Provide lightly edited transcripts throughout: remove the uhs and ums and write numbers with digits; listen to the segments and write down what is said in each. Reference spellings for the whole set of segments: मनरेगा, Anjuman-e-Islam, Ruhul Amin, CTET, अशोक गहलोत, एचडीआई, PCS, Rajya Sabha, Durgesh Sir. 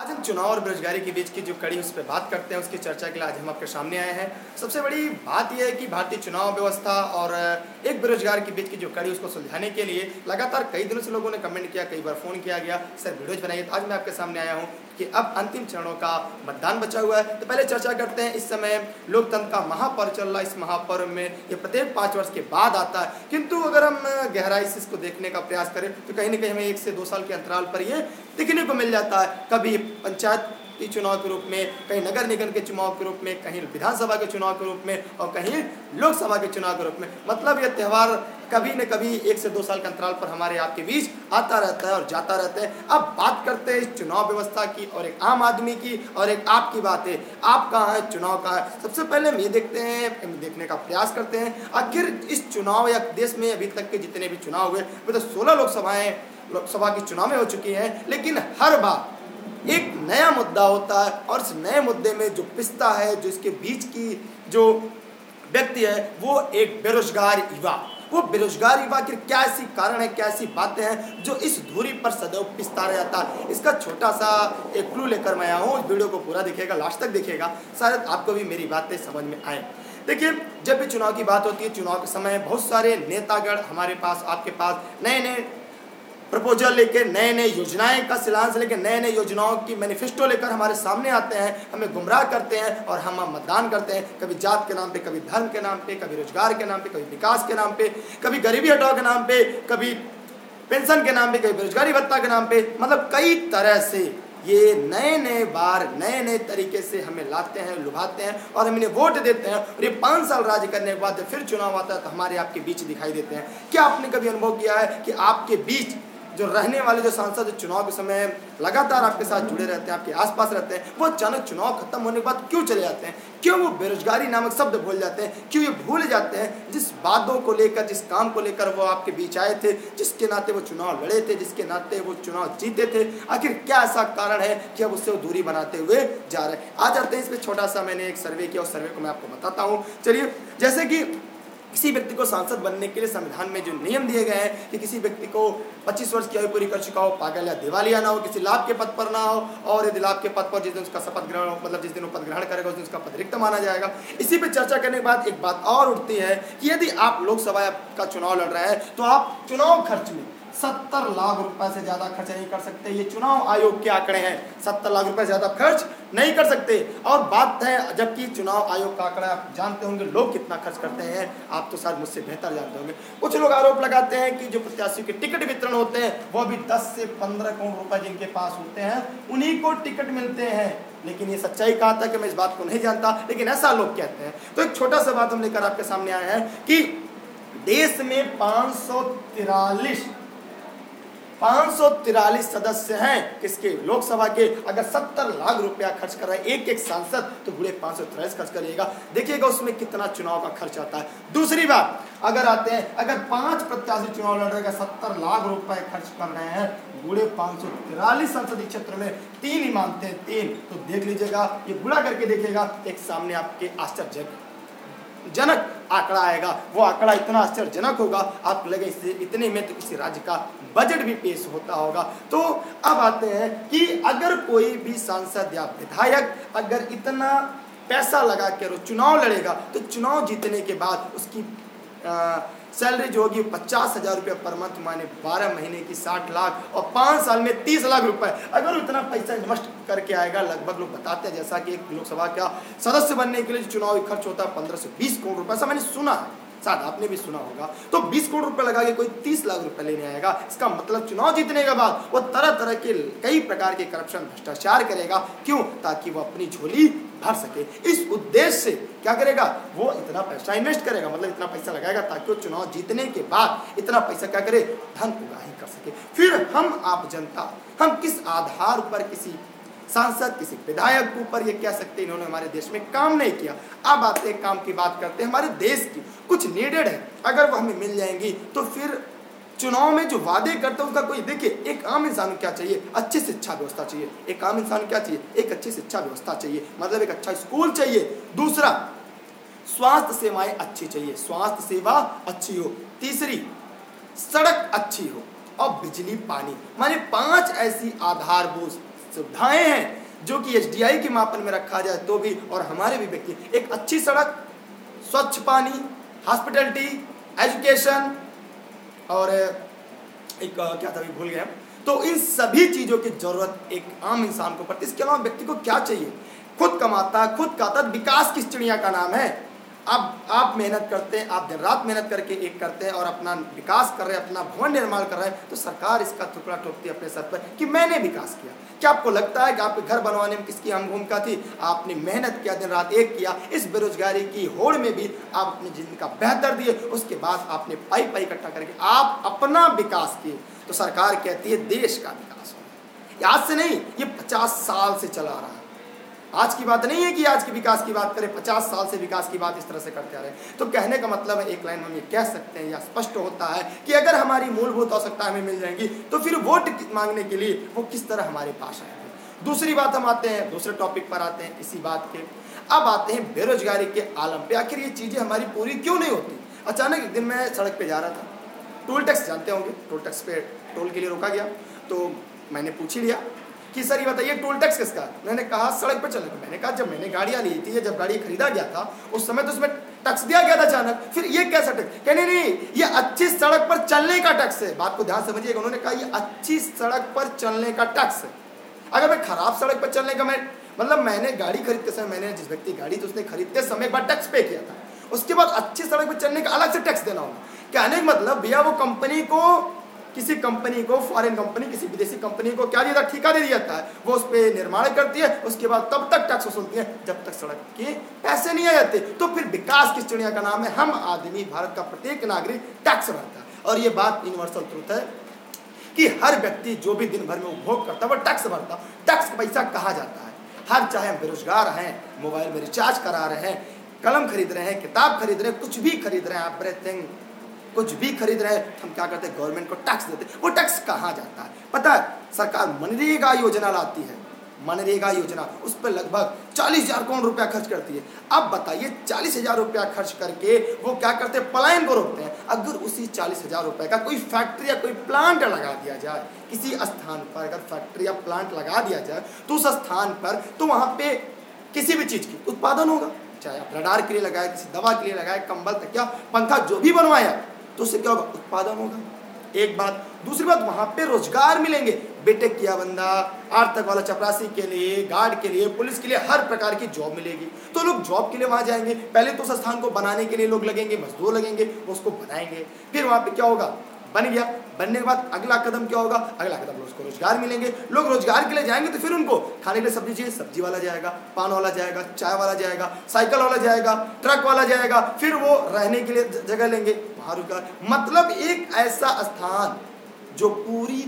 आज हम चुनाव और बेरोजगारी के बीच की जो कड़ी उस पर बात करते हैं, उसकी चर्चा के लिए आज हम आपके सामने आए हैं। सबसे बड़ी बात यह है कि भारतीय चुनाव व्यवस्था और एक बेरोजगार के बीच की जो कड़ी, उसको सुलझाने के लिए लगातार कई दिनों से लोगों ने कमेंट किया, कई बार फ़ोन किया गया, सर वीडियोज बनाइए। तो आज मैं आपके सामने आया हूँ कि अब अंतिम चरणों का मतदान बचा हुआ है, तो पहले चर्चा करते हैं। इस समय लोकतंत्र का महापर्व चल रहा है। इस महापर्व में ये प्रत्येक 5 वर्ष के बाद आता है, किंतु अगर हम गहराई से इसको देखने का प्रयास करें तो कहीं ना कहीं हमें 1 से 2 साल के अंतराल पर ये दिखने को मिल जाता है। कभी पंचायत चुनाव के रूप में, कहीं नगर निगम के चुनाव के रूप में, कहीं विधानसभा के चुनाव के रूप में और कहीं लोकसभा के चुनाव के रूप में। मतलब यह त्यौहार कभी न कभी 1 से 2 साल के अंतराल पर हमारे आपके बीच आता रहता है और जाता रहता है। अब बात करते हैं इस चुनाव व्यवस्था की और एक आम आदमी की और एक आपकी बात है, आप कहाँ है, चुनाव कहाँ है। सबसे पहले हम ये देखने का प्रयास करते हैं, आखिर इस चुनाव या देश में अभी तक के जितने भी चुनाव हुए, मतलब 16 लोकसभा की चुनावें हो चुकी हैं, लेकिन हर बार एक नया मुद्दा होता है और इस नए मुद्दे में जो पिसता है, जो इसके बीच की जो व्यक्ति है, वो एक बेरोजगार युवा। वो बेरोजगार युवा के क्या ऐसी कारण है, क्या ऐसी बातें हैं जो इस धूरी पर सदैव पिसता रह जाता है। इसका छोटा सा एक क्लू लेकर मैं आया हूँ। इस वीडियो को पूरा देखिएगा, लास्ट तक देखिएगा, शायद आपको भी मेरी बातें समझ में आए। देखिए, जब भी चुनाव की बात होती है, चुनाव के समय बहुत सारे नेतागण हमारे पास, आपके पास नए नए प्रपोजल लेके, नए नए योजनाएं का सिलांस लेके, नए नए योजनाओं की मैनिफेस्टो लेकर हमारे सामने आते हैं, हमें गुमराह करते हैं और हम मतदान करते हैं। कभी जात के नाम पे, कभी धर्म के नाम पे, कभी रोजगार के नाम पे, कभी विकास के नाम पे, कभी गरीबी हटाओ के नाम पे, कभी पेंशन के नाम पे, कभी बेरोजगारी भत्ता के नाम पे। मतलब कई तरह से ये नए नए बार, नए नए तरीके से हमें लाते हैं, लुभाते हैं और हम इन्हें वोट देते हैं और ये 5 साल राज्य करने के बाद जब फिर चुनाव आता है तो हमारे आपके बीच दिखाई देते हैं। क्या आपने कभी अनुभव किया है कि आपके बीच जो रहने वाले जो सांसद जो चुनाव के समय लगातार आपके साथ जुड़े रहते हैं, आपके आसपास रहते हैं, वो अचानक चुनाव खत्म होने के बाद क्यों चले जाते हैं? क्यों वो बेरोजगारी नामक शब्द भूल जाते हैं? क्यों ये भूल जाते हैं जिस बातों को लेकर, जिस काम को लेकर वो आपके बीच आए थे, जिसके नाते वो चुनाव लड़े थे, जिसके नाते वो चुनाव जीते थे? आखिर क्या ऐसा कारण है कि अब उससे वो दूरी बनाते हुए जा रहे हैं? आ जाते हैं इसमें, छोटा सा मैंने एक सर्वे किया, उस सर्वे को मैं आपको बताता हूँ। चलिए, जैसे कि किसी व्यक्ति को सांसद बनने के लिए संविधान में जो नियम दिए गए हैं कि किसी व्यक्ति को 25 वर्ष की आयु पूरी कर चुका हो, पागल या दिवालिया ना हो, किसी लाभ के पद पर ना हो, और यदि लाभ के पद पर जिस दिन उसका शपथ ग्रहण हो, मतलब जिस दिन वो पद ग्रहण करेगा उस दिन उसका पद रिक्त माना जाएगा। इसी पर चर्चा करने के बाद एक बात और उठती है कि यदि आप लोकसभा का चुनाव लड़ रहे हैं तो आप चुनाव खर्च में 70 लाख रुपए से ज़्यादा खर्च नहीं कर सकते। ये चुनाव आयोग के आंकड़े हैं, 70 लाख रुपए ज़्यादा खर्च नहीं कर सकते। और बात है, जबकि चुनाव आयोग का आंकड़ा आप जानते होंगे लोग कितना खर्च करते हैं, आप तो शायद मुझसे बेहतर जानते होंगे। कुछ लोग आरोप लगाते हैं कि जो प्रत्याशियों के टिकट वितरण होते हैं वो भी 10 से 15 करोड़ रुपए जिनके पास होते हैं उन्हीं को टिकट मिलते हैं, लेकिन ये सच्चाई कहाँ तक है मैं इस बात को नहीं जानता, लेकिन ऐसा लोग कहते हैं। तो एक छोटा सा बात हम लेकर आपके सामने आए हैं कि देश में 543 सदस्य हैं किसके, लोकसभा के। अगर 70 लाख रुपया खर्च कर रहे हैं एक एक सांसद, तो पूरे 543 खर्च करिएगा, देखिएगा उसमें कितना चुनाव का खर्च आता है। दूसरी बात अगर आते हैं, अगर 5 प्रत्याशी चुनाव लड़ रहे हैं, 70 लाख रुपए खर्च कर रहे हैं, गुड़े 543 संसदीय क्षेत्र में 3 ही मानते हैं, 3, तो देख लीजिएगा, ये गुड़ा करके देखिएगा, एक सामने आपके आश्चर्यजनक आंकड़ा आएगा। वो आंकड़ा इतना आश्चर्यजनक होगा, आपको लगे इससे इतने में तो किसी राज्य का बजट भी पेश होता होगा। तो अब आते हैं कि अगर कोई भी सांसद या विधायक अगर इतना पैसा लगा कर चुनाव लड़ेगा तो चुनाव जीतने के बाद उसकी सैलरी जो होगी 50,000 रुपये पर मंथ, माने 12 महीने की 60 लाख और 5 साल में 30 लाख रुपए। अगर उतना पैसा इन्वेस्ट करके आएगा, लगभग लोग बताते हैं जैसा कि एक लोकसभा का सदस्य बनने के लिए चुनावी खर्च होता है 15 से 20 करोड़ रुपये, ऐसा मैंने सुना है, शायद आपने भी सुना होगा। तो 20 करोड़ रुपए लगा के कोई 30 लाख रुपए लेने आएगा, इसका मतलब चुनाव जीतने के बाद वो तरह तरह के कई प्रकार के करप्शन, भ्रष्टाचार करेगा। क्यों? ताकि वो अपनी झोली भर सके। इस उद्देश्य से क्या करेगा, वो इतना पैसा इन्वेस्ट करेगा, मतलब इतना पैसा लगाएगा ताकि वो चुनाव जीतने के बाद इतना पैसा क्या करे, धन उगाही कर सके। फिर हम आप जनता, हम किस आधार पर किसी सांसद, किसी विधायक के ऊपर ये कह सकते हैं इन्होंने हमारे देश में काम नहीं किया। अब आते हैं काम की बात करते हैं, हमारे देश की कुछ नीडेड है, अगर वो हमें मिल जाएंगी तो फिर चुनाव में जो वादे करते हैं उनका कोई, देखिए एक आम इंसान को क्या चाहिए, अच्छी शिक्षा व्यवस्था चाहिए। एक आम इंसान क्या चाहिए, एक अच्छी शिक्षा व्यवस्था चाहिए, मतलब एक अच्छा स्कूल चाहिए। दूसरा, स्वास्थ्य सेवाएं अच्छी चाहिए, स्वास्थ्य सेवा अच्छी हो। तीसरी, सड़क अच्छी हो और बिजली पानी, माने 5 ऐसी आधारभूत सुविधाएं हैं जो कि एचडीआई के मापन में रखा जाए तो भी और हमारे भी व्यक्ति एक अच्छी सड़क, स्वच्छ पानी, हॉस्पिटलिटी, एजुकेशन और एक क्या था भूल गया, तो इन सभी चीज़ों की जरूरत एक आम इंसान को पड़ती है। इसके अलावा व्यक्ति को क्या चाहिए? खुद कमाता, खुद खाता। विकास किस चिड़िया का नाम है। आप मेहनत करते हैं, आप दिन रात मेहनत करके एक करते हैं और अपना विकास कर रहे हैं, अपना भवन निर्माण कर रहे हैं, तो सरकार इसका टुकड़ा ठोकती है अपने सर पर कि मैंने विकास किया। क्या आपको लगता है कि आपके घर बनवाने में किसकी अहम भूमिका थी? आपने मेहनत किया, दिन रात एक किया। इस बेरोजगारी की होड़ में भी आप अपनी जिंदगी का बेहतर दिए, उसके बाद आपने पाई पाई इकट्ठा करके आप अपना विकास किए। तो सरकार कहती है देश का विकास हो। आज से नहीं, ये 50 साल से चला रहा है। आज की बात नहीं है कि आज के विकास की बात करें, 50 साल से विकास की बात इस तरह से करते आ रहे हैं। तो कहने का मतलब है, एक लाइन में हम ये कह सकते हैं या स्पष्ट होता है कि अगर हमारी मूलभूत आवश्यकता हमें मिल जाएंगी तो फिर वोट मांगने के लिए वो किस तरह हमारे पास आएंगे। दूसरी बात, हम आते हैं दूसरे टॉपिक पर, आते हैं इसी बात के। अब आते हैं बेरोजगारी के आलम पे। आखिर ये चीज़ें हमारी पूरी क्यों नहीं होती? अचानक एक दिन मैं सड़क पर जा रहा था, टोल टैक्स जानते होंगे, टोल टैक्स पे टोल के लिए रोका गया, तो मैंने पूछ ही लिया कि सर ये बताइए टोल टैक्स किसका? मैंने कहा सड़क पर चलने का। मैंने कहा जब मैंने गाड़ियाँ ली थी या जब गाड़ी खरीदा गया था उस समय तो उसमें टैक्स दिया गया था, अचानक फिर ये कैसा टैक्स? कहने नहीं, ये अच्छी सड़क पर चलने का टैक्स है। बात को ध्यान समझिएगा, उन्होंने कहा ये अच्छी सड़क पर चलने का टैक्स है। अगर मैं खराब सड़क पर चलने का, मैं मतलब मैंने गाड़ी खरीदते समय, मैंने जिस व्यक्ति गाड़ी तो उसने खरीदते समय एक बार टैक्स पे किया था, उसके बाद अच्छी सड़क पर चलने का अलग से टैक्स देना होगा। कहने का मतलब भैया वो कंपनी को, किसी कंपनी को, फॉरेन कंपनी, किसी विदेशी कंपनी को क्या दिया था? ठेका दे दिया था। वो उस पर निर्माण करती है, उसके बाद तब तक टैक्स वसूलती है जब तक सड़क के पैसे नहीं आ जाते। तो फिर विकास किस चिड़िया का नाम है? हम आदमी, भारत का प्रत्येक नागरिक टैक्स भरता है। और ये बात यूनिवर्सल ट्रुथ है कि हर व्यक्ति जो भी दिन भर में उपभोग करता है वह टैक्स भरता। टैक्स का पैसा कहाँ जाता है? हर, चाहे हम बेरोजगार हैं, मोबाइल में रिचार्ज करा रहे हैं, कलम खरीद रहे हैं, किताब खरीद रहे हैं, कुछ भी खरीद रहे हैं, आप ब्रेथिंग कुछ भी खरीद रहे हैं, हम क्या करते हैं? गवर्नमेंट को टैक्स देते हैं। वो टैक्स कहाँ जाता है पता है? सरकार मनरेगा योजना लाती है, मनरेगा योजना, उस पर लगभग 40,000 करोड़ रुपया खर्च करती है। अब बताइए 40,000 रुपया खर्च करके वो क्या करते हैं? पलायन को रोकते हैं। अगर उसी 40,000 रुपये का कोई फैक्ट्री या कोई प्लांट लगा दिया जाए किसी स्थान पर, अगर फैक्ट्री या प्लांट लगा दिया जाए तो उस स्थान पर, तो वहाँ पर किसी भी चीज़ की उत्पादन होगा। चाहे आप रडार के लिए लगाए, किसी दवा के लिए लगाए, कंबल, तकिया, पंखा, जो भी बनवाया, तो उससे क्या होगा? उत्पादन होगा। एक बात। दूसरी बात, वहाँ पे रोजगार मिलेंगे। बीटेक किया बंदा, आर्थिक वाला चपरासी के लिए, गार्ड के लिए, पुलिस के लिए हर प्रकार की जॉब मिलेगी। तो लोग जॉब के लिए वहाँ जाएंगे। पहले तो उस स्थान को बनाने के लिए लोग लगेंगे, मजदूर लगेंगे, उसको बनाएंगे। फिर वहाँ पे क्या होगा? बन गया। बनने के बाद अगला कदम क्या होगा? अगला कदम लोग उसको रोजगार मिलेंगे। लोग रोजगार के लिए जाएंगे तो फिर उनको खाने के लिए सब्जी चाहिए, सब्जी वाला जाएगा, पान वाला जाएगा, चाय वाला जाएगा, साइकिल वाला जाएगा, ट्रक वाला जाएगा। फिर वो रहने के लिए जगह लेंगे, वहाँ रोजगार। मतलब एक ऐसा स्थान जो पूरी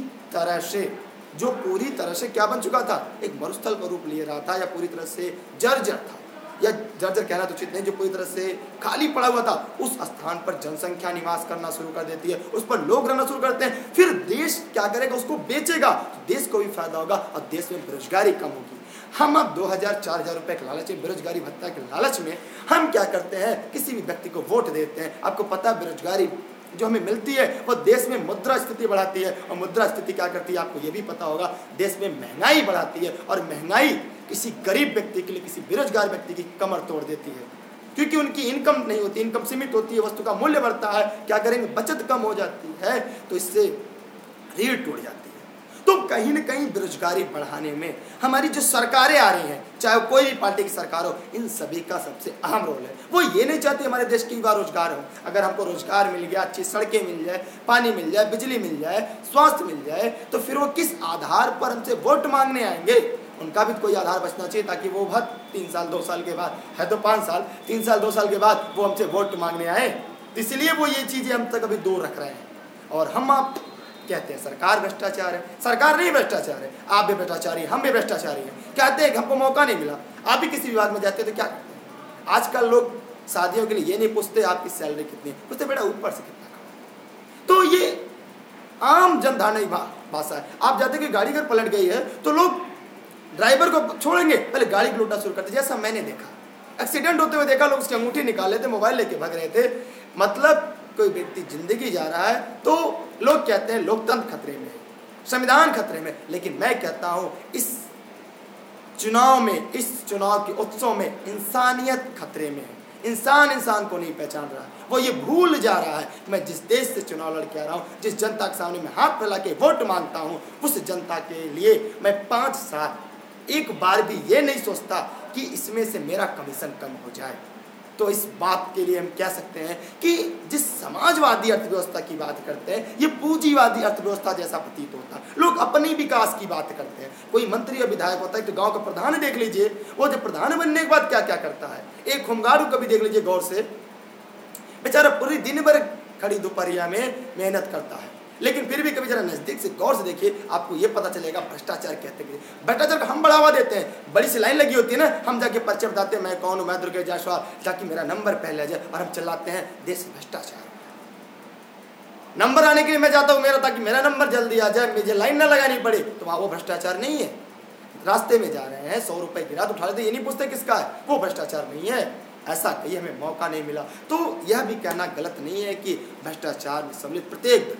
तरह से क्या बन चुका था? एक मरुस्थल का रूप ले रहा था, या पूरी तरह से जर्जर था, या जर्जर कहना तो उचित नहीं, जो पूरी तरह से खाली पड़ा हुआ था। उस स्थान पर जनसंख्या निवास करना शुरू कर देती है, उस पर लोग रहना शुरू करते हैं। फिर देश क्या करेगा? उसको बेचेगा, देश को भी फायदा होगा और देश में बेरोजगारी कम होगी। हम अब 2,000-4,000 रुपये के लालच में, बेरोजगारी भत्ता के लालच में हम क्या करते हैं? किसी भी व्यक्ति को वोट देते हैं। आपको पता है बेरोजगारी जो हमें मिलती है वो देश में मुद्रास्फीति बढ़ाती है, और मुद्रास्फीति क्या करती है? आपको ये भी पता होगा, देश में महंगाई बढ़ाती है, और महंगाई किसी गरीब व्यक्ति के लिए, किसी बेरोजगार व्यक्ति की कमर तोड़ देती है, क्योंकि उनकी इनकम नहीं होती, इनकम सीमित होती है, वस्तु का मूल्य बढ़ता है, क्या करेंगे? बचत कम हो जाती है, तो इससे रीढ़ टूट जाती है। तो कहीं ना कहीं बेरोजगारी बढ़ाने में हमारी जो सरकारें आ रही हैं, चाहे कोई भी पार्टी की सरकार हो, इन सभी का सबसे अहम रोल है। वो ये नहीं चाहती हमारे देश के युवा रोजगार हो। अगर हमको रोजगार मिल गया, अच्छी सड़कें मिल जाए, पानी मिल जाए, बिजली मिल जाए, स्वास्थ्य मिल जाए, तो फिर वो किस आधार पर हमसे वोट मांगने आएंगे? उनका भी कोई आधार बचना चाहिए, ताकि वो बहुत 3 साल 2 साल के बाद, है तो 5 साल, 3 साल 2 साल के बाद वो हमसे वोट मांगने आए। इसलिए वो ये चीज़ें हम तक अभी दूर रख रहे हैं। और हम आप कहते हैं सरकार भ्रष्टाचार है, सरकार नहीं भ्रष्टाचार है, आप भी भ्रष्टाचारी, हम भी भ्रष्टाचारी हैं। कहते हैं हमको मौका नहीं मिला। आप भी किसी विवाद में जाते हैं तो क्या करते हैं? आजकल लोग शादियों के लिए ये नहीं पूछते आपकी सैलरी कितनी है, पूछते बेटा ऊपर से कितना कमाया। तो ये आम जनधारणा भाषा है। आप जाते कि गाड़ी अगर पलट गई है तो लोग ड्राइवर को छोड़ेंगे, पहले गाड़ी को लूटना शुरू करते। जैसा मैंने देखा, एक्सीडेंट होते हुए देखा, लोग उसकी अंगूठी निकाले थे, मोबाइल लेके भाग रहे थे। मतलब कोई व्यक्ति जिंदगी जा रहा है तो लोग कहते हैं लोकतंत्र खतरे में, संविधान खतरे में। लेकिन मैं कहता हूँ इस चुनाव में, इस चुनाव के उत्सव में इंसानियत खतरे में है। इंसान इंसान को नहीं पहचान रहा है, वो ये भूल जा रहा है मैं जिस देश से चुनाव लड़ के आ रहा हूँ, जिस जनता के सामने मैं हाथ फैला के वोट मांगता हूँ, उस जनता के लिए मैं 5 साल एक बार भी ये नहीं सोचता कि इसमें से मेरा कमीशन कम हो जाए। तो इस बात के लिए हम कह सकते हैं कि जिस समाजवादी अर्थव्यवस्था की बात करते हैं, ये पूंजीवादी अर्थव्यवस्था जैसा प्रतीत होता है। लोग अपने विकास की बात करते हैं, कोई मंत्री या विधायक होता है तो गांव का प्रधान देख लीजिए, वो जब प्रधान बनने के बाद क्या क्या करता है, एक होमगार्ड को भी देख लीजिए गौर से, बेचारा पूरी दिन भर खड़ी दोपहरिया में मेहनत करता है, लेकिन फिर भी कभी जरा नज़दीक से गौर से देखिए, आपको ये पता चलेगा भ्रष्टाचार कहते हैं। भ्रष्टाचार को हम बढ़ावा देते हैं, बड़ी सी लाइन लगी होती है ना, हम जाके पर्चे बताते हैं मैं कौन हूँ, मैं दुर्गेश जायसवाल, ताकि मेरा नंबर पहले आ जाए, और हम चलाते हैं देश भ्रष्टाचार। नंबर आने के लिए मैं जाता हूँ मेरा, ताकि मेरा नंबर जल्दी आ जाए, मुझे लाइन ना लगानी पड़े। तो वहाँ वो भ्रष्टाचार नहीं है। रास्ते में जा रहे हैं, 100 रुपये की रात उठा लेते, ये नहीं पूछते किसका है, वो भ्रष्टाचार नहीं है। ऐसा कहीं हमें मौका नहीं मिला। तो यह भी कहना गलत नहीं है कि भ्रष्टाचार में सम्मिलित प्रत्येक,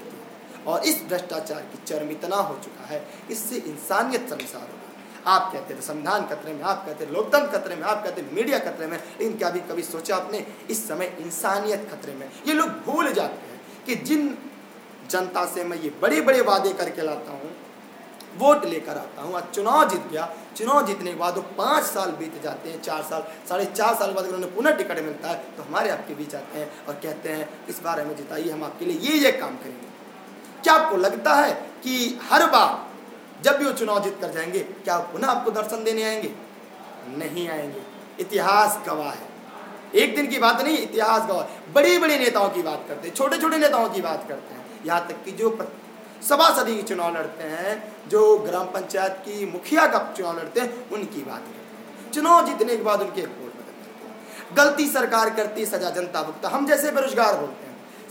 और इस भ्रष्टाचार की चरम इतना हो चुका है, इससे इंसानियत शर्मसार हो गई। आप कहते थे संविधान खतरे में, आप कहते लोकतंत्र खतरे में, आप कहते मीडिया खतरे में, लेकिन क्या भी कभी सोचा आपने इस समय इंसानियत खतरे में? ये लोग भूल जाते हैं कि जिन जनता से मैं ये बड़े बड़े वादे करके लाता हूँ, वोट लेकर आता हूँ, आज चुनाव जीत गया, चुनाव जीतने के बाद वो 5 साल बीत जाते हैं, 4 साल, 4.5 साल के बाद उन्होंने पुनः टिकट मिलता है, तो हमारे आपके बीच आते हैं और कहते हैं इस बार हमें जिताइए, हम आपके लिए ये काम करेंगे। क्या आपको लगता है कि हर बार जब भी वो चुनाव जीत कर जाएंगे, क्या पुनः आपको दर्शन देने आएंगे? नहीं आएंगे। इतिहास गवाह है, एक दिन की बात नहीं, इतिहास गवाह है। बड़े बड़े नेताओं की बात करते हैं, छोटे छोटे नेताओं की बात करते हैं, यहाँ तक कि जो सभासदी के चुनाव लड़ते हैं, जो ग्राम पंचायत की मुखिया का चुनाव लड़ते हैं, उनकी बात करते हैं। चुनाव जीतने के बाद उनके वोट बदल जाते हैं। गलती सरकार करती, सजा जनता भुगतता। हम जैसे बेरोजगार होते हैं,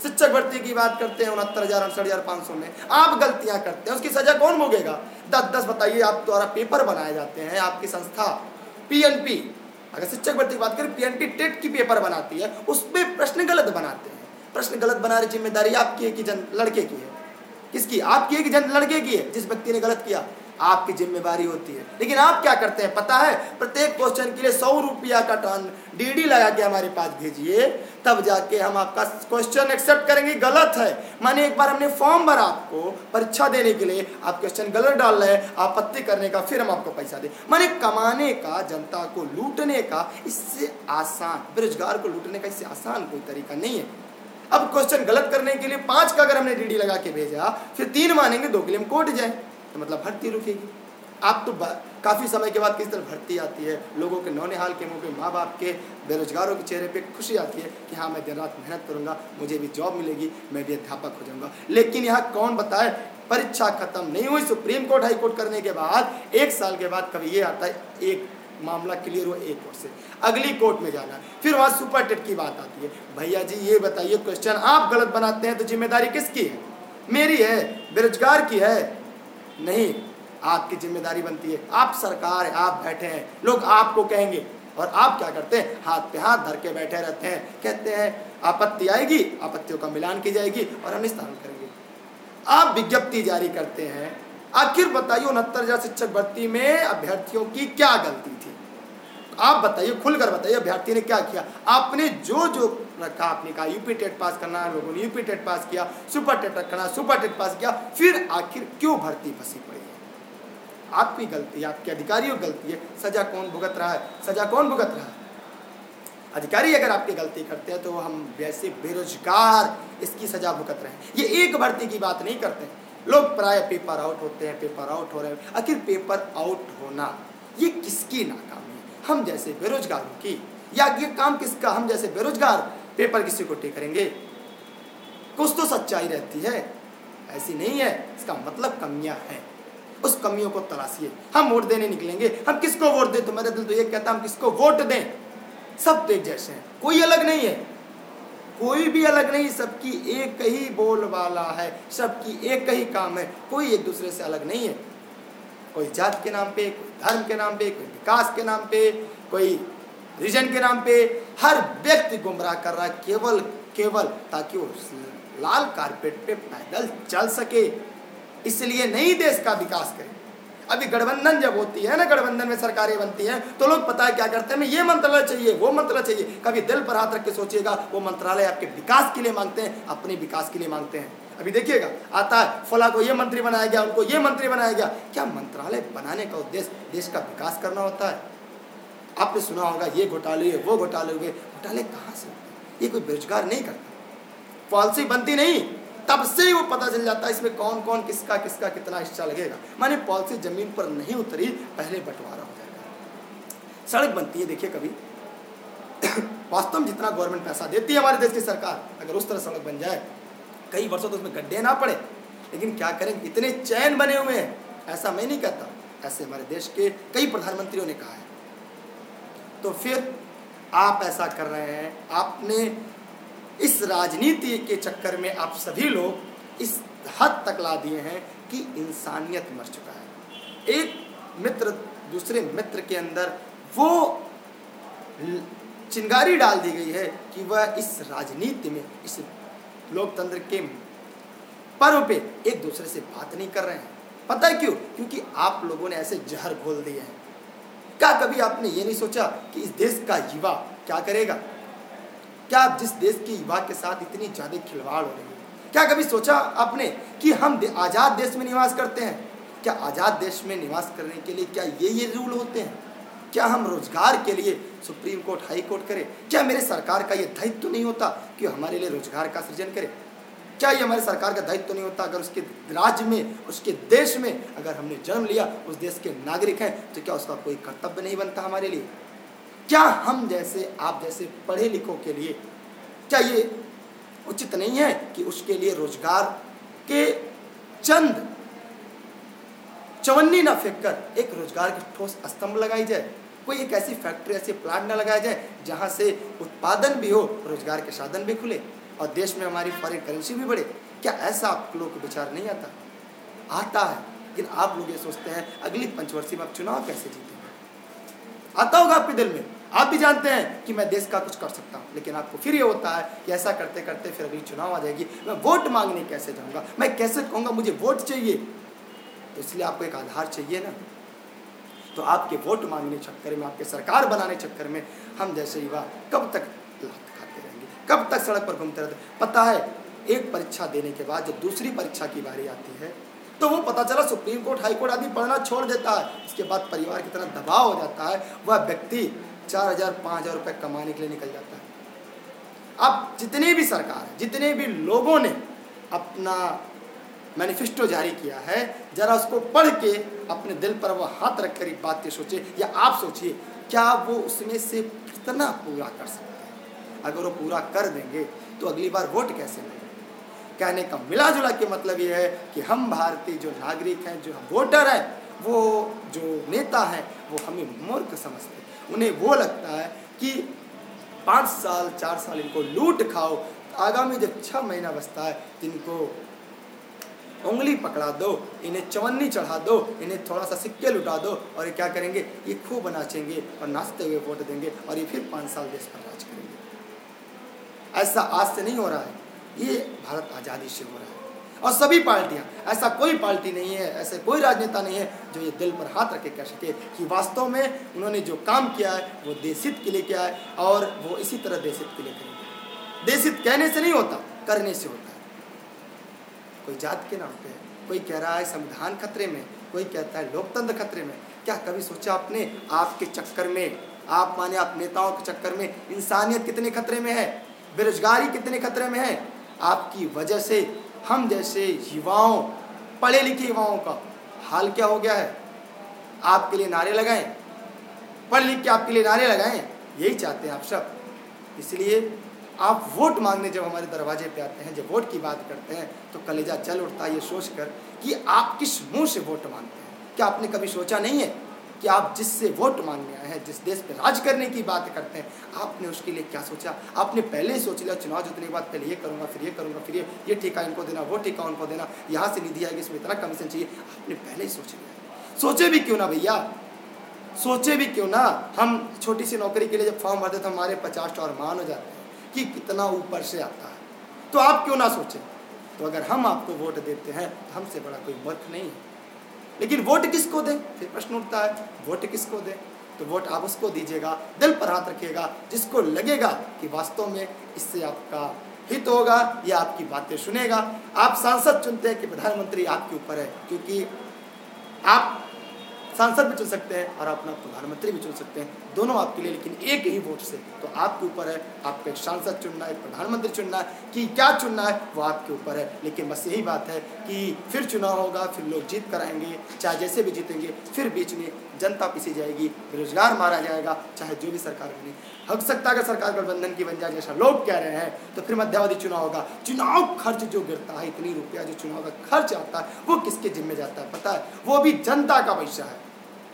शिक्षक भर्ती की बात करते हैं 69,000 में, आप गलतियां करते हैं, उसकी सजा कौन भोगेगा? 10-10 बताइए, आप द्वारा पेपर बनाए जाते हैं, आपकी संस्था PNP, अगर शिक्षक भर्ती की बात करें, PNP टेट की पेपर बनाती है, उसमें प्रश्न गलत बनाते हैं। प्रश्न गलत बनाने की जिम्मेदारी आपकी है कि लड़के की है? किसकी? आपकी है कि लड़के की है? जिस व्यक्ति ने गलत किया आपकी जिम्मेदारी होती है। लेकिन आप क्या करते हैं पता है? प्रत्येक क्वेश्चन के लिए 100 रुपया का टर्न DD लगा के हमारे पास भेजिए, तब जाके हम आपका क्वेश्चन एक्सेप्ट करेंगे। गलत है, माने एक बार हमने फॉर्म भरा आपको परीक्षा देने के लिए, आप क्वेश्चन गलत डाल रहे हैं, आपत्ति करने का, फिर हम आपको पैसा दें। माने कमाने का, जनता को लूटने का इससे आसान, बेरोजगार को लूटने का इससे आसान कोई तरीका नहीं है। अब क्वेश्चन गलत करने के लिए 5 का अगर हमने DD लगा के भेजा, फिर 3 मानेंगे, 2 के लिए हम कोट जाए, तो मतलब भर्ती रुकेगी। आप तो काफ़ी समय के बाद किस तरह भर्ती आती है, लोगों के नौने हाल के मुँह पे, माँ बाप के, बेरोजगारों के चेहरे पे खुशी आती है कि हाँ मैं दिन रात मेहनत करूँगा, मुझे भी जॉब मिलेगी, मैं भी अध्यापक हो जाऊँगा। लेकिन यहाँ कौन बताए, परीक्षा खत्म नहीं हुई, सुप्रीम कोर्ट हाई कोर्ट करने के बाद 1 साल के बाद कभी ये आता है एक मामला क्लियर हुआ एक कोर्ट से, अगली कोर्ट में जाना, फिर वहाँ सुपर टेट की बात आती है। भैया जी ये बताइए, क्वेश्चन आप गलत बनाते हैं तो जिम्मेदारी किसकी है? मेरी है, बेरोजगार की है? नहीं, आपकी जिम्मेदारी बनती है। आप सरकार है, आप बैठे हैं, लोग आपको कहेंगे, और आप क्या करते हैं? हाथ पे हाथ धर के बैठे रहते हैं, कहते हैं आपत्ति आएगी, आपत्तियों का मिलान की जाएगी और हम निस्तारण करेंगे। आप विज्ञप्ति जारी करते हैं। आखिर बताइए 69,000 शिक्षक भर्ती में अभ्यर्थियों की क्या गलती थी? आप बताइए, खुलकर बताइए अभ्यर्थी ने क्या किया। आपने जो रखा, आपने कहा UP टेट पास करना, लोगों ने UP टेट पास किया, सुपर टेट रखना, सुपर टेट पास किया, फिर आखिर क्यों भर्ती फंसी पड़ी है? आपकी गलती है, आपके अधिकारियों की गलती है। सजा कौन भुगत रहा है? सजा कौन भुगत रहा है? अधिकारी अगर आपकी गलती करते हैं तो हम वैसे बेरोजगार इसकी सजा भुगत रहे हैं। ये एक भर्ती की बात नहीं करते, लोग प्राय पेपर आउट होते हैं, पेपर आउट हो रहे हैं। आखिर पेपर आउट होना ये किसकी नाकामी? हम जैसे बेरोजगारों की। या ये काम किसका? हम जैसे बेरोजगार पेपर की सिक्योरिटी करेंगे। कुछ तो सच्चाई रहती है, ऐसी नहीं है, इसका मतलब कमियां हैं, उस कमियों को तलाशिए। हम वोट देने निकलेंगे, हम किसको वोट दें? तो मेरा दिल तो ये कहता है हम किसको वोट दें, सब तो एक जैसे हैं, कोई अलग नहीं है, कोई भी अलग नहीं, सबकी एक ही बोलबाला है, सबकी एक ही काम है, कोई एक दूसरे से अलग नहीं है। कोई जात के नाम पे, कोई धर्म के नाम पे, कोई विकास के नाम पे, कोई रीजन के नाम पे, हर व्यक्ति गुमराह कर रहा है केवल ताकि वो लाल कारपेट पे पैदल चल सके, इसलिए नहीं देश का विकास करे। अभी गठबंधन जब होती है ना, गठबंधन में सरकारें बनती हैं तो लोग पता है क्या करते हैं, मैं ये मंत्रालय चाहिए, वो मंत्रालय चाहिए। कभी दिल पर हाथ रख के सोचिएगा, वो मंत्रालय आपके विकास के लिए मांगते हैं, अपने विकास के लिए मांगते हैं। अभी देखिएगा, आता है फला को ये मंत्री बनाया गया, उनको ये मंत्री बनाया गया। क्या मंत्रालय बनाने का उद्देश्य देश का विकास करना होता है? आपने सुना होगा ये घोटाले हुए, वो घोटाले हुए। घोटाले कहाँ से होते? ये कोई बेरोजगार नहीं करता, पॉलिसी बनती नहीं, तब से वो पता चल जाता है इसमें कौन कौन किसका किसका कितना हिस्सा लगेगा। माने पॉलिसी जमीन पर नहीं उतरी, पहले बंटवारा हो जाएगा। सड़क बनती है, देखिए कभी वास्तव में जितना गवर्नमेंट पैसा देती है हमारे देश की सरकार, अगर उस तरह सड़क बन जाए, कई वर्षों तो उसमें गड्ढे ना पड़े, लेकिन क्या करें इतने चैन बने हुए हैं। ऐसा मैं नहीं कहता, ऐसे हमारे देश के कई प्रधानमंत्रियों ने कहा है। तो फिर आप ऐसा कर रहे हैं, आपने इस राजनीति के चक्कर में आप सभी लोग इस हद तक ला दिए हैं कि इंसानियत मर चुका है। एक मित्र दूसरे मित्र के अंदर वो चिंगारी डाल दी गई है कि वह इस राजनीति में, इस लोकतंत्र के पर्व पे एक दूसरे से बात नहीं कर रहे हैं। पता है क्यों? क्योंकि आप लोगों ने ऐसे जहर घोल दिए हैं। क्या कभी आपने ये नहीं सोचा कि इस देश का युवा क्या करेगा? क्या आप जिस देश के युवा के साथ इतनी ज़्यादा खिलवाड़ हो रही है, क्या कभी सोचा आपने कि हम आज़ाद देश में निवास करते हैं? क्या आज़ाद देश में निवास करने के लिए क्या ये रूल होते हैं? क्या हम रोजगार के लिए सुप्रीम कोर्ट, हाई कोर्ट करें? क्या मेरे सरकार का ये दायित्व तो नहीं होता कि हमारे लिए रोजगार का सृजन करे? क्या ये हमारे सरकार का दायित्व तो नहीं होता, अगर उसके राज्य में, उसके देश में अगर हमने जन्म लिया, उस देश के नागरिक हैं, तो क्या उसका कोई कर्तव्य नहीं बनता हमारे लिए? क्या हम जैसे, आप जैसे पढ़े लिखों के लिए क्या ये उचित नहीं है कि उसके लिए रोजगार के चंद चवन्नी ना फेंक कर एक रोजगार के ठोस स्तंभ लगाई जाए? कोई एक ऐसी फैक्ट्री, ऐसे प्लांट ना लगाया जाए जहाँ से उत्पादन भी हो, रोजगार के साधन भी खुले और देश में हमारी फॉरेन करेंसी भी बढ़े? क्या ऐसा आप लोगों को विचार नहीं आता? आता है, लेकिन आप लोग ये सोचते हैं अगली पंचवर्षीय में आप चुनाव कैसे जीतेंगे। आता होगा आपके दिल में, आप भी जानते हैं कि मैं देश का कुछ कर सकता हूँ, लेकिन आपको फिर ये होता है कि ऐसा करते करते फिर अगली चुनाव आ जाएगी, मैं वोट मांगने कैसे जाऊँगा, मैं कैसे कहूँगा मुझे वोट चाहिए? तो इसलिए आपको एक आधार चाहिए ना। तो आपके वोट मांगने चक्कर में, आपके सरकार बनाने चक्कर में हम जैसे युवा कब तक लात खाते रहेंगे, कब तक सड़क पर घूमते रहते? पता है एक परीक्षा देने के बाद जब दूसरी परीक्षा की बारी आती है तो वो पता चला सुप्रीम कोर्ट, हाई कोर्ट आदि पढ़ना छोड़ देता है। इसके बाद परिवार की तरह दबाव हो जाता है, वह व्यक्ति 4,000-5,000 रुपये कमाने के लिए निकल जाता है। अब जितनी भी सरकार, जितने भी लोगों ने अपना मैनिफेस्टो जारी किया है, जरा उसको पढ़ के अपने दिल पर वह हाथ रख कर एक बात सोचे, या आप सोचिए क्या वो उसमें से कितना पूरा कर सकते हैं। अगर वो पूरा कर देंगे तो अगली बार वोट कैसे लेंगे? कहने का मिला जुला के मतलब ये है कि हम भारतीय जो नागरिक हैं, जो हम वोटर हैं, वो जो नेता हैं वो हमें मूर्ख समझते हैं। उन्हें वो लगता है कि 5 साल 4 साल इनको लूट खाओ, आगामी जब 6 महीना बचता है इनको उंगली पकड़ा दो, इन्हें चवन्नी चढ़ा दो, इन्हें थोड़ा सा सिक्के लुटा दो और ये क्या करेंगे, ये खूब नाचेंगे और नाचते हुए वोट देंगे और ये फिर 5 साल देश पर राज करेंगे। ऐसा आज से नहीं हो रहा है, ये भारत आज़ादी से हो रहा है। और सभी पार्टियाँ, ऐसा कोई पार्टी नहीं है, ऐसे कोई राजनेता नहीं है जो ये दिल पर हाथ रख के कह सके कि वास्तव में उन्होंने जो काम किया है वो देशहित के लिए किया है और वो इसी तरह देशहित के लिए करेंगे। देशहित कहने से नहीं होता, करने से होता है। कोई जात के नाम पे है, कोई कह रहा है संविधान खतरे में, कोई कहता है लोकतंत्र खतरे में। क्या कभी सोचा आपने, आपके चक्कर में, आप माने आप नेताओं के चक्कर में इंसानियत कितने खतरे में है, बेरोजगारी कितने खतरे में है? आपकी वजह से हम जैसे युवाओं, पढ़े लिखे युवाओं का हाल क्या हो गया है। आपके लिए नारे लगाएं, पढ़ लिख के आपके लिए नारे लगाएं, यही चाहते हैं आप सब। इसलिए आप वोट मांगने जब हमारे दरवाजे पे आते हैं, जब वोट की बात करते हैं तो कलेजा जल उठता है ये सोच कर कि आप किस मुंह से वोट मांगते हैं। क्या आपने कभी सोचा नहीं है कि आप जिससे वोट मांगने आए हैं, जिस देश पे राज करने की बात करते हैं, आपने उसके लिए क्या सोचा? आपने पहले ही सोच लिया चुनाव जीतने के बाद पहले ये करूँगा, फिर ये करूँगा, फिर ये ठेका इनको देना, वो ठेका उनको देना, यहाँ से निधि आएगी, इसमें इतना कमीशन चाहिए। आपने पहले ही सोच लिया। सोचे भी क्यों ना भैया, सोचे भी क्यों ना। हम छोटी सी नौकरी के लिए जब फॉर्म भरते तो हमारे 50 अरमान हो जाते हैं कि कितना ऊपर से आता है, तो आप क्यों ना सोचें। तो अगर हम आपको वोट देते हैं तो हमसे बड़ा कोई मूर्ख नहीं है। लेकिन वोट किसको दें, फिर प्रश्न उठता है वोट किसको दें, तो वोट आप उसको दीजिएगा, दिल पर हाथ रखिएगा जिसको लगेगा कि वास्तव में इससे आपका हित होगा या आपकी बातें सुनेगा। आप सांसद चुनते हैं कि प्रधानमंत्री आपके ऊपर है, क्योंकि आप सांसद भी चुन सकते हैं और अपना प्रधानमंत्री भी चुन सकते हैं, दोनों आपके लिए, लेकिन एक ही वोट से। तो आपके ऊपर है, आपको एक सांसद चुनना है, एक प्रधानमंत्री चुनना है, कि क्या चुनना है वो आपके ऊपर है। लेकिन बस यही बात है कि फिर चुनाव होगा, फिर लोग जीत कराएंगे, चाहे जैसे भी जीतेंगे, फिर बीच में जनता पिसी जाएगी, बेरोजगार मारा जाएगा, चाहे जो भी सरकार बने। हो सकता है अगर सरकार गठबंधन की बन जाए जैसा लोग कह रहे हैं, तो फिर मध्यावधि चुनाव होगा। चुनाव खर्च जो गिरता है, इतनी रुपया जो चुनाव का खर्च आता है वो किसके जिम्मे जाता है पता है? वो भी जनता का पैसा है।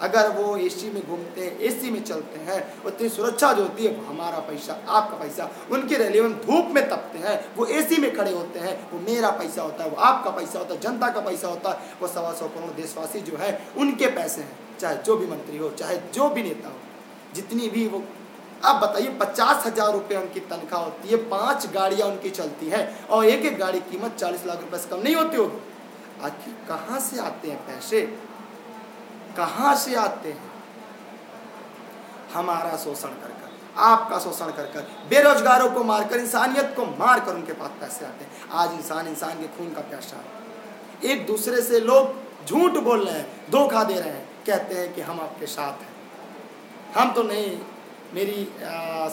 अगर वो एसी में घूमते हैं, एसी में चलते हैं, उतनी सुरक्षा जो होती है वो हमारा पैसा, आपका पैसा। उनकी रैली में धूप में तपते हैं, वो एसी में खड़े होते हैं, वो मेरा पैसा होता है, वो आपका पैसा होता है, जनता का पैसा होता है। वो 1.25 करोड़ देशवासी जो है उनके पैसे हैं, चाहे जो भी मंत्री हो, चाहे जो भी नेता हो, जितनी भी वो। आप बताइए 50,000 रुपये उनकी तनख्वाह होती है, 5 गाड़ियाँ उनकी चलती हैं और एक एक गाड़ी कीमत 40 लाख रुपये से कम नहीं होती होगी। आखिर कहाँ से आते हैं पैसे, कहाँ से आते हैं? हमारा शोषण कर कर, आपका शोषण कर कर, बेरोजगारों को मारकर, इंसानियत को मारकर उनके पास पैसे आते हैं। आज इंसान इंसान के खून का प्यासा है, एक दूसरे से लोग झूठ बोल रहे हैं, धोखा दे रहे हैं, कहते हैं कि हम आपके साथ हैं, हम तो नहीं, मेरी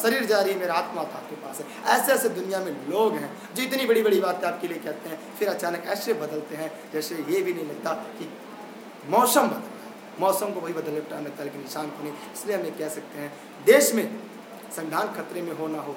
शरीर जारी, मेरा आत्मा था आपके पास है। ऐसे ऐसे दुनिया में लोग हैं जो इतनी बड़ी बड़ी बातें आपके लिए कहते हैं, फिर अचानक ऐसे बदलते हैं जैसे ये भी नहीं लगता कि मौसम बदल रहा है। मौसम को वही बदलने का टाइम लगता है, लेकिन इंसान को नहीं। इसलिए हम ये कह सकते हैं देश में संविधान खतरे में हो ना हो,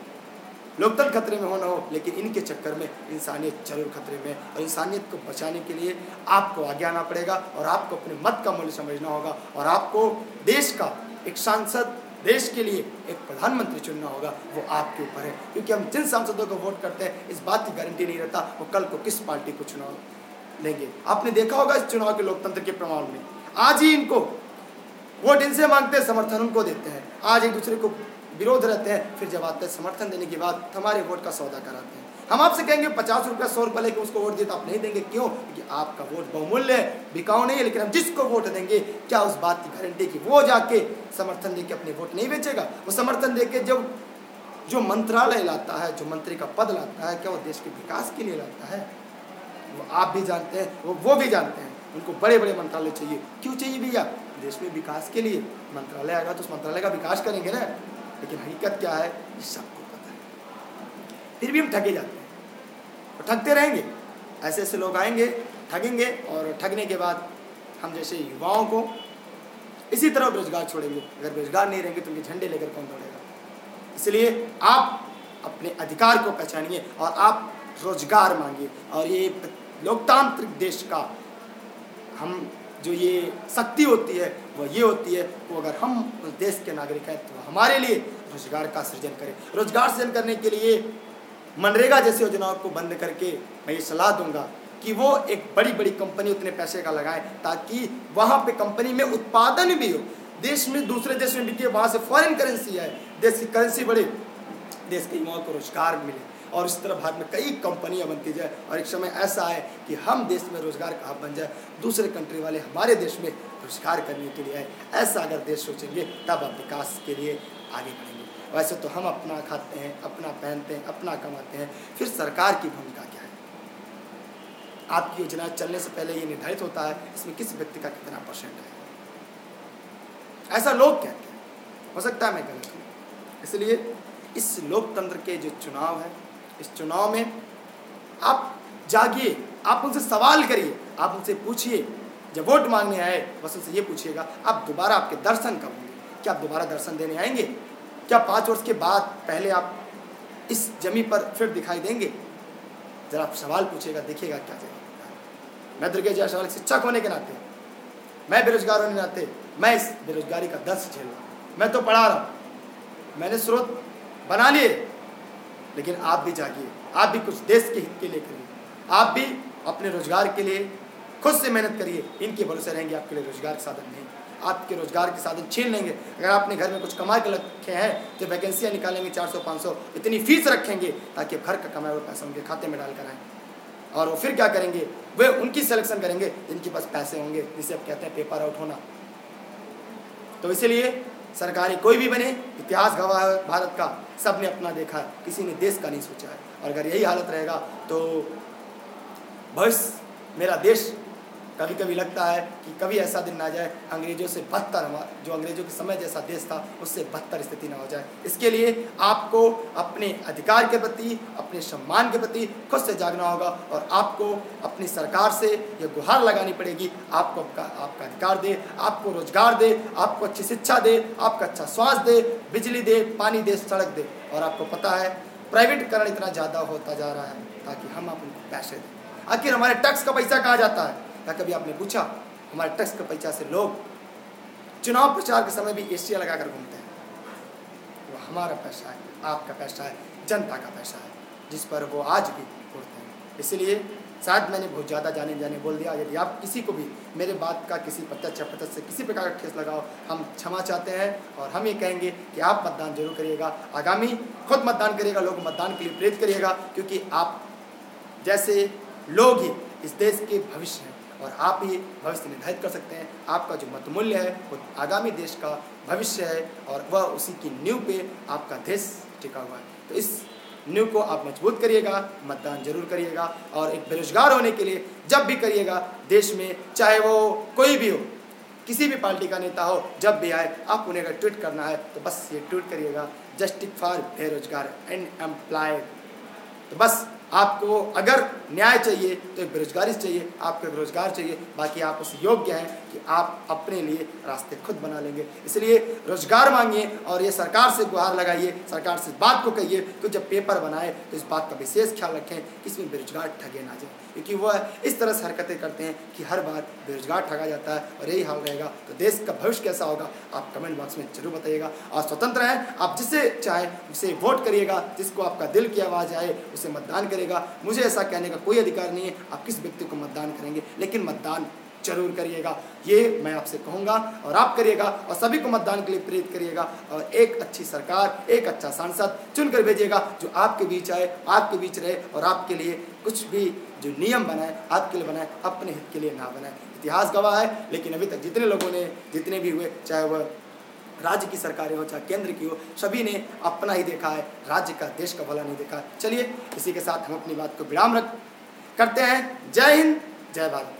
लोकतंत्र खतरे में हो ना हो, लेकिन इनके चक्कर में इंसानियत जरूर खतरे में है। और इंसानियत को बचाने के लिए आपको आगे आना पड़ेगा और आपको अपने मत का मूल्य समझना होगा और आपको देश का एक सांसद, देश के लिए एक प्रधानमंत्री चुनना होगा, वो आपके ऊपर है। क्योंकि हम जिन सांसदों को वोट करते हैं इस बात की गारंटी नहीं रहता वो कल को किस पार्टी को चुनाव लेंगे। आपने देखा होगा इस चुनाव के लोकतंत्र के प्रमाण में, आज ही इनको वोट इनसे मांगते हैं, समर्थन उनको देते हैं, आज एक दूसरे को विरोध रहते हैं, फिर जब आते हैं समर्थन देने के बाद हमारे वोट का सौदा कराते हैं। हम आपसे कहेंगे 50 रुपया 100 रुपये लेके उसको वोट दिए तो आप नहीं देंगे, क्यों? क्योंकि आपका वोट बहुमूल्य है, बिकाऊ नहीं है। लेकिन हम जिसको वोट देंगे क्या उस बात की गारंटी कि वो जाके समर्थन देके अपने वोट नहीं बेचेगा? वो समर्थन देके जब जो मंत्रालय लाता है, जो मंत्री का पद लाता है, क्या वो देश के विकास के लिए लाता है? वो आप भी जानते हैं, वो भी जानते हैं। उनको बड़े बड़े मंत्रालय चाहिए, क्यों चाहिए भैया? देश में विकास के लिए मंत्रालय आएगा तो उस मंत्रालय का विकास करेंगे ना। लेकिन हकीकत क्या है ये सबको पता है, फिर भी हम ठगे जाते हैं और ठगते रहेंगे। ऐसे ऐसे लोग आएंगे, ठगेंगे और ठगने के बाद हम जैसे युवाओं को इसी तरह बेरोजगार छोड़ेंगे। अगर बेरोजगार नहीं रहेंगे तो उनके झंडे लेकर कौन दौड़ेगा? इसलिए आप अपने अधिकार को पहचानिए और आप रोजगार मांगिए। और ये लोकतांत्रिक देश का हम जो ये शक्ति होती है वो ये होती है कि अगर हम उस देश के नागरिक हैं तो हमारे लिए रोजगार का सृजन करें। रोजगार सृजन करने के लिए मनरेगा जैसी योजनाओं को बंद करके मैं ये सलाह दूंगा कि वो एक बड़ी बड़ी कंपनी उतने पैसे का लगाए ताकि वहाँ पे कंपनी में उत्पादन भी हो, देश में दूसरे देश में बिके, वहाँ से फॉरेन करेंसी आए, देश की करेंसी बढ़े, देश के युवाओं को रोजगार मिले और इस तरह भारत में कई कंपनियां बनती जाए और एक समय ऐसा आए कि हम देश में रोजगार का हब बन जाए, दूसरे कंट्री वाले हमारे देश में रोजगार करने के लिए आए। ऐसा अगर देश सोचेंगे तब आप विकास के लिए आगे बढ़ेंगे। वैसे तो हम अपना खाते हैं, अपना पहनते हैं, अपना कमाते हैं, फिर सरकार की भूमिका क्या है? आपकी योजना चलने से पहले ये निर्धारित होता है इसमें किस व्यक्ति का कितना परसेंट है, ऐसा लोग कहते हैं। हो सकता है मैं गलत हूँ। इसलिए इस लोकतंत्र के जो चुनाव है, इस चुनाव में आप जागिए, आप उनसे सवाल करिए, आप उनसे पूछिए। जब वोट मांगने आए बस उनसे ये पूछिएगा आप दोबारा आपके दर्शन कब होंगे, क्या आप दोबारा दर्शन देने आएंगे? क्या 5 वर्ष के बाद पहले आप इस जमी पर फिर दिखाई देंगे? जरा आप सवाल पूछिएगा, देखिएगा क्या जवाब। मैं दुर्गेश सर एक शिक्षक होने के नाते, मैं बेरोजगार होने के नाते, मैं इस बेरोजगारी का दंश झेल रहा हूँ। मैं तो पढ़ा रहा हूँ, मैंने स्रोत बना लिए, लेकिन आप भी जागिए, आप भी कुछ देश के हित के लिए करिए, आप भी अपने रोजगार के लिए खुद से मेहनत करिए। इनके भरोसे रहेंगे आपके लिए रोजगार के साधन नहीं, आपके रोजगार के साधन छीन लेंगे। अगर आपने घर में कुछ कमा के रखे हैं तो वैकेंसियाँ निकालेंगे 400-500, इतनी फीस रखेंगे ताकि घर का कमाया हुआ पैसा उनके खाते में डाल कर आए। और वो फिर क्या करेंगे, वे उनकी सिलेक्शन करेंगे जिनके पास पैसे होंगे, जिसे आप कहते हैं पेपर आउट होना। तो इसीलिए सरकारी कोई भी बने, इतिहास गवाह है भारत का, सब ने अपना देखा है, किसी ने देश का नहीं सोचा है। और अगर यही हालत रहेगा तो भविष्य मेरा देश, कभी कभी लगता है कि कभी ऐसा दिन ना जाए अंग्रेजों से बदतर, हमारा जो अंग्रेजों के समय जैसा देश था उससे बदतर स्थिति ना हो जाए। इसके लिए आपको अपने अधिकार के प्रति, अपने सम्मान के प्रति खुद से जागना होगा और आपको अपनी सरकार से ये गुहार लगानी पड़ेगी, आपको आपका अधिकार दे, आपको रोजगार दे, आपको अच्छी शिक्षा दे, आपको अच्छा स्वास्थ्य दे, बिजली दे, पानी दे, सड़क दे। और आपको पता है प्राइवेटीकरण इतना ज़्यादा होता जा रहा है ताकि हम अपने पैसे दें। आखिर हमारे टैक्स का पैसा कहाँ जाता है? क्या कभी आपने पूछा? हमारे टैक्स के पैसा से लोग चुनाव प्रचार के समय भी एशिया लगाकर घूमते हैं। वो हमारा पैसा है, आपका पैसा है, जनता का पैसा है, जिस पर वो आज भी उड़ते हैं। इसलिए शायद मैंने बहुत ज़्यादा जाने बोल दिया। यदि आप किसी को भी मेरे बात का किसी प्रत्यक्ष अप्रत्यक्ष से किसी प्रकार का ठेस लगाओ, हम क्षमा चाहते हैं और हम ये कहेंगे कि आप मतदान जरूर करिएगा, आगामी खुद मतदान करिएगा, लोग मतदान के लिए प्रेरित करिएगा, क्योंकि आप जैसे लोग ही इस देश के भविष्य हैं और आप ही भविष्य निर्धारित कर सकते हैं। आपका जो मतमूल्य है वो आगामी देश का भविष्य है और वह उसी की नींव पे आपका देश टिका हुआ है। तो इस नींव को आप मजबूत करिएगा, मतदान जरूर करिएगा। और एक बेरोजगार होने के लिए जब भी करिएगा, देश में चाहे वो कोई भी हो, किसी भी पार्टी का नेता हो, जब भी आए, आप उन्हें अगर ट्वीट करना है तो बस ये ट्वीट करिएगा, जस्टिस फॉर बेरोजगार अनएम्प्लॉयड। तो बस आपको अगर न्याय चाहिए तो एक बेरोजगारी चाहिए, आपको रोजगार चाहिए, बाकी आप उस योग्य हैं कि आप अपने लिए रास्ते खुद बना लेंगे। इसलिए रोजगार मांगिए और ये सरकार से गुहार लगाइए, सरकार से इस बात को कहिए कि जब पेपर बनाए तो इस बात का विशेष ख्याल रखें कि इसमें बेरोजगार ठगे ना जाए, क्योंकि वह इस तरह से हरकतें करते हैं कि हर बार बेरोजगार ठगा जाता है। और यही हाल रहेगा तो देश का भविष्य कैसा होगा, आप कमेंट बॉक्स में जरूर बताइएगा। और स्वतंत्र हैं आप, जिसे चाहे उसे वोट करिएगा, जिसको आपका दिल की आवाज़ आए उसे मतदान करेगा। मुझे ऐसा कहने का कोई अधिकार नहीं है आप किस व्यक्ति को मतदान करेंगे, लेकिन मतदान जरूर करिएगा, ये मैं आपसे कहूँगा। और आप करिएगा और सभी को मतदान के लिए प्रेरित करिएगा और एक अच्छी सरकार, एक अच्छा सांसद चुनकर भेजिएगा जो आपके बीच आए, आपके बीच रहे और आपके लिए कुछ भी जो नियम बनाए आपके लिए बनाए, अपने हित के लिए ना बनाए। इतिहास गवाह है, लेकिन अभी तक जितने लोगों ने, जितने भी हुए, चाहे वह राज्य की सरकारें हो चाहे केंद्र की हो, सभी ने अपना ही देखा है, राज्य का, देश का भला नहीं देखा। चलिए इसी के साथ हम अपनी बात को विराम करते हैं। जय हिंद, जय भारत।